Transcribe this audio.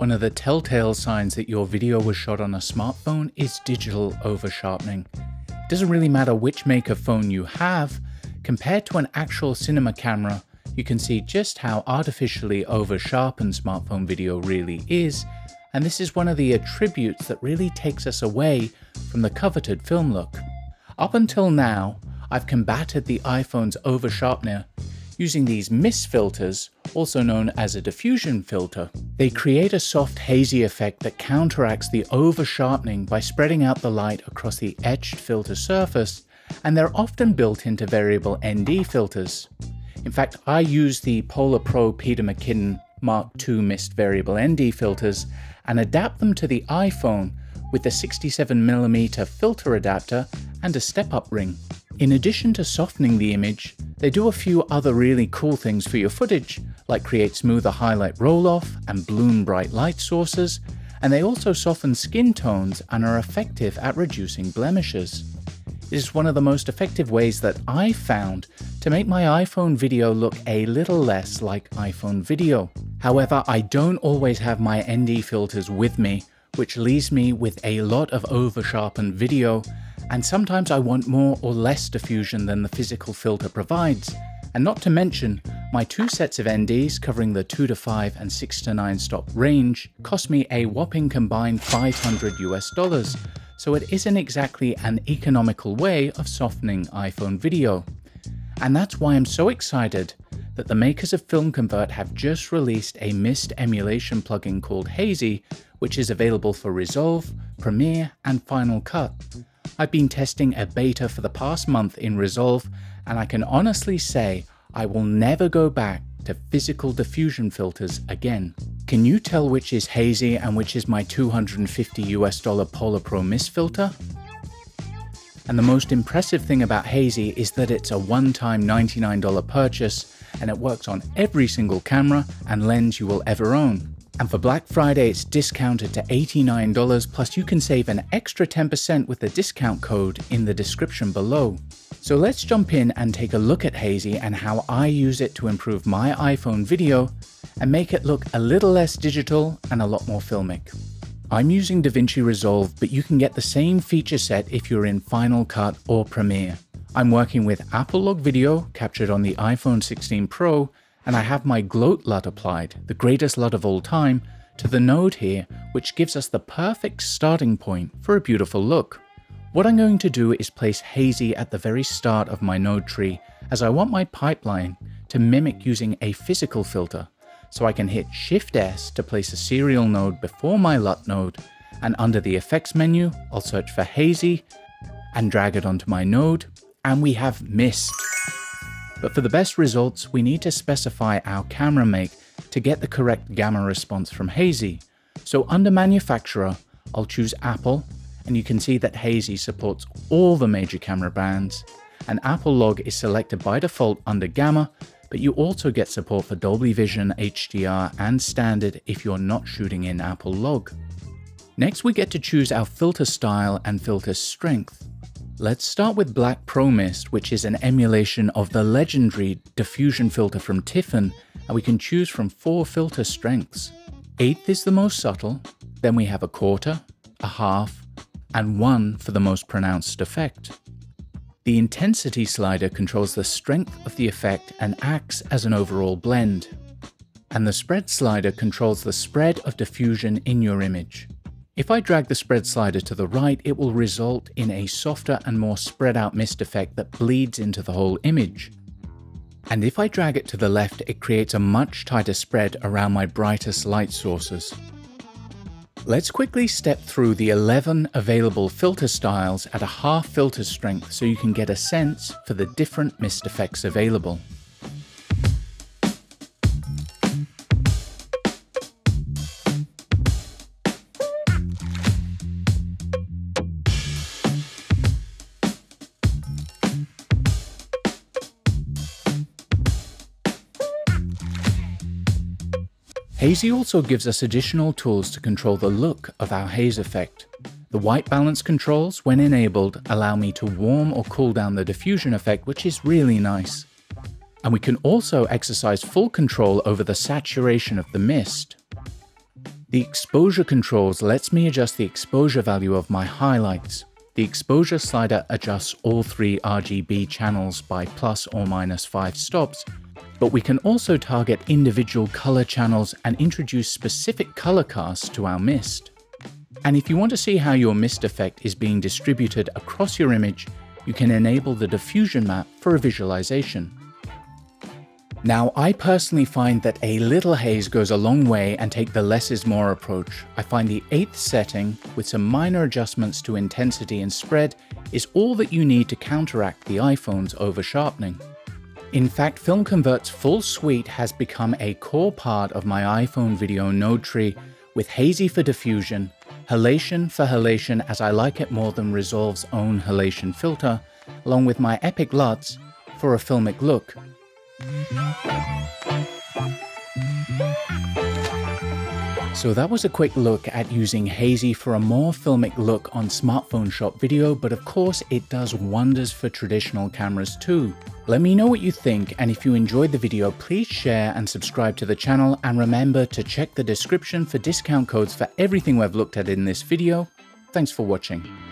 One of the telltale signs that your video was shot on a smartphone is digital over-sharpening. It doesn't really matter which make of phone you have, compared to an actual cinema camera, you can see just how artificially over-sharpened smartphone video really is, and this is one of the attributes that really takes us away from the coveted film look. Up until now, I've combated the iPhone's over-sharpener using these mist filters, also known as a diffusion filter. They create a soft hazy effect that counteracts the over-sharpening by spreading out the light across the etched filter surface, and they're often built into variable ND filters. In fact, I use the PolarPro Peter McKinnon Mark II mist variable ND filters and adapt them to the iPhone with the 67mm filter adapter and a step-up ring. In addition to softening the image, they do a few other really cool things for your footage, like create smoother highlight roll-off and bloom bright light sources, and they also soften skin tones and are effective at reducing blemishes. It is one of the most effective ways that I've found to make my iPhone video look a little less like iPhone video. However, I don't always have my ND filters with me, which leaves me with a lot of over-sharpened video, and sometimes I want more or less diffusion than the physical filter provides, and not to mention, my two sets of NDs covering the 2 to 5 and 6 to 9 stop range cost me a whopping combined $500 US, so it isn't exactly an economical way of softening iPhone video. And that's why I'm so excited that the makers of FilmConvert have just released a mist emulation plugin called Hazy, which is available for Resolve, Premiere, and Final Cut. I've been testing a beta for the past month in Resolve, and I can honestly say I will never go back to physical diffusion filters again. Can you tell which is Hazy and which is my $250 US PolarPro mist filter? And the most impressive thing about Hazy is that it's a one-time $99 purchase, and it works on every single camera and lens you will ever own. And for Black Friday, it's discounted to $89, plus you can save an extra 10% with the discount code in the description below. So let's jump in and take a look at Hazy and how I use it to improve my iPhone video and make it look a little less digital and a lot more filmic. I'm using DaVinci Resolve, but you can get the same feature set if you're in Final Cut or Premiere. I'm working with Apple Log video captured on the iPhone 16 Pro, and I have my gloat LUT applied, the greatest LUT of all time, to the node here, which gives us the perfect starting point for a beautiful look. What I'm going to do is place Hazy at the very start of my node tree, as I want my pipeline to mimic using a physical filter, so I can hit Shift S to place a serial node before my LUT node, and under the effects menu, I'll search for Hazy and drag it onto my node, and we have mist. But for the best results, we need to specify our camera make to get the correct gamma response from Hazy. So under Manufacturer, I'll choose Apple, and you can see that Hazy supports all the major camera brands, and Apple Log is selected by default under Gamma, but you also get support for Dolby Vision, HDR, and Standard if you're not shooting in Apple Log. Next, we get to choose our filter style and filter strength. Let's start with Black Pro Mist, which is an emulation of the legendary diffusion filter from Tiffin, and we can choose from 4 filter strengths. 1/8 is the most subtle, then we have 1/4, 1/2, and 1 for the most pronounced effect. The intensity slider controls the strength of the effect and acts as an overall blend. And the spread slider controls the spread of diffusion in your image. If I drag the spread slider to the right, it will result in a softer and more spread out mist effect that bleeds into the whole image. And if I drag it to the left, it creates a much tighter spread around my brightest light sources. Let's quickly step through the 11 available filter styles at 1/2 filter strength so you can get a sense for the different mist effects available. Hazy also gives us additional tools to control the look of our haze effect. The white balance controls, when enabled, allow me to warm or cool down the diffusion effect, which is really nice. And we can also exercise full control over the saturation of the mist. The exposure controls lets me adjust the exposure value of my highlights. The exposure slider adjusts all three RGB channels by ±5 stops, but we can also target individual color channels and introduce specific color casts to our mist. And if you want to see how your mist effect is being distributed across your image, you can enable the diffusion map for a visualization. Now, I personally find that a little haze goes a long way and take the less is more approach. I find the 8th setting, with some minor adjustments to intensity and spread, is all that you need to counteract the iPhone's over-sharpening. In fact, FilmConvert's full suite has become a core part of my iPhone video node tree, with Hazy for diffusion, Halation for halation as I like it more than Resolve's own halation filter, along with my EPIC LUTs for a filmic look. So that was a quick look at using Hazy for a more filmic look on smartphone shot video, but of course it does wonders for traditional cameras too. Let me know what you think, and if you enjoyed the video, please share and subscribe to the channel, and remember to check the description for discount codes for everything we've looked at in this video. Thanks for watching.